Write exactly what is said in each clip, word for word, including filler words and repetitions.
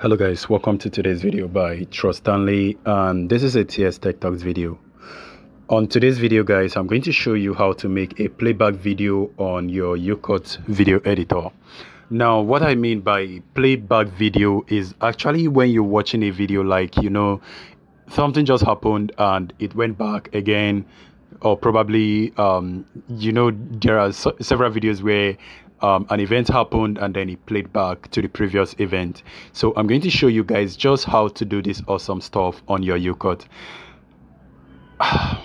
Hello guys, welcome to today's video by Trust Stanley, and this is a T S Tech Talks video. On today's video guys, I'm going to show you how to make a playback video on your YouCut video editor. Now what I mean by playback video is actually when you're watching a video, like, you know, something just happened and it went back again, or probably um you know, there are so several videos where Um, an event happened and then it played back to the previous event. So I'm going to show you guys just how to do this awesome stuff on your YouCut. I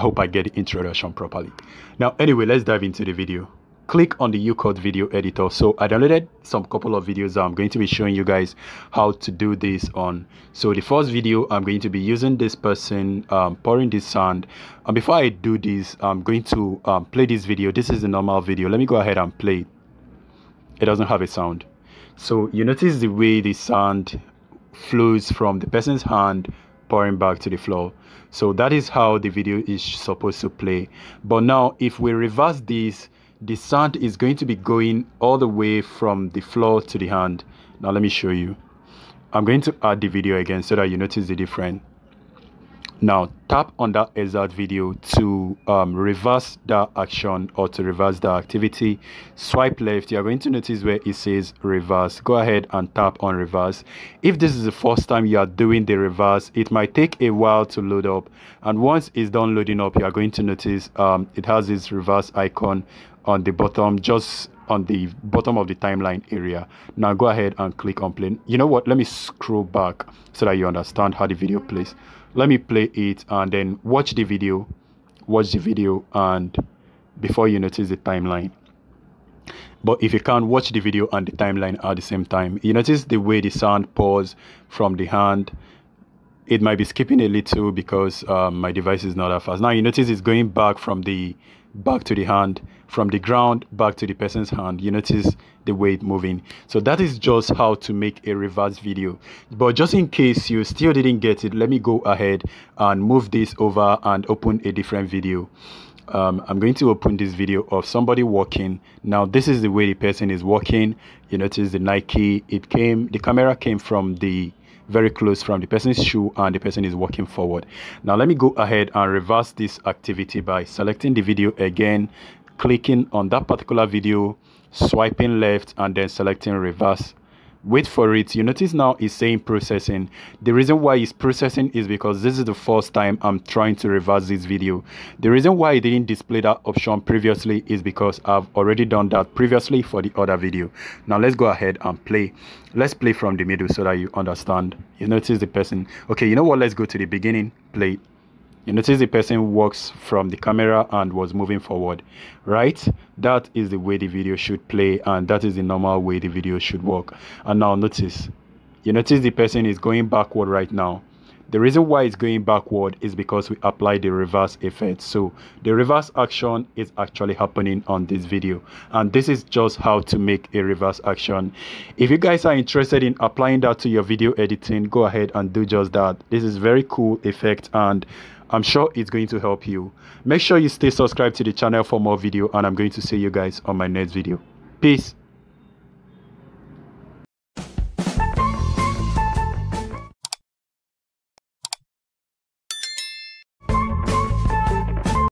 hope I get the introduction properly. Now anyway, let's dive into the video. Click on the YouCut video editor. So I downloaded some couple of videos that I'm going to be showing you guys how to do this on. So the first video, I'm going to be using this person um, pouring this sand. And before I do this, I'm going to um, play this video. This is the normal video. Let me go ahead and play it. It doesn't have a sound. So you notice the way the sand flows from the person's hand pouring back to the floor. So that is how the video is supposed to play. But now if we reverse this, the sand is going to be going all the way from the floor to the hand. Now let me show you. I'm going to add the video again so that you notice the difference. Now tap on that exact video to um, reverse that action or to reverse that activity. Swipe left. You are going to notice where it says reverse. Go ahead and tap on reverse. If this is the first time you are doing the reverse, it might take a while to load up. And once it's done loading up, you are going to notice um, it has this reverse icon on the bottom, just on the bottom of the timeline area. Now go ahead and click on play. You know what, let me scroll back so that you understand how the video plays. Let me play it and then watch the video, watch the video, and before you notice the timeline. But if you can't watch the video and the timeline at the same time, you notice the way the sound pours from the hand. It might be skipping a little because um, my device is not that fast. Now you notice it's going back from the back to the hand, from the ground back to the person's hand. You notice the way it's moving. So that is just how to make a reverse video. But just in case you still didn't get it, let me go ahead and move this over and open a different video. Um, I'm going to open this video of somebody walking. Now this is the way the person is walking. You notice the Nike, it came, the camera came from the very close from the person's shoe, and the person is walking forward. Now let me go ahead and reverse this activity by selecting the video again, clicking on that particular video, swiping left, and then selecting reverse. Wait for it. You notice now it's saying processing. The reason why it's processing is because this is the first time I'm trying to reverse this video. The reason why it didn't display that option previously is because I've already done that previously for the other video. Now let's go ahead and play. Let's play from the middle so that you understand. You notice the person. Okay, you know what? Let's go to the beginning. Play. You notice the person walks from the camera and was moving forward, right? That is the way the video should play, and that is the normal way the video should work. And now notice, you notice the person is going backward right now. The reason why it's going backward is because we apply the reverse effect. So the reverse action is actually happening on this video, and this is just how to make a reverse action. If you guys are interested in applying that to your video editing, go ahead and do just that. This is very cool effect, and I'm sure it's going to help you. Make sure you stay subscribed to the channel for more video, and I'm going to see you guys on my next video. Peace.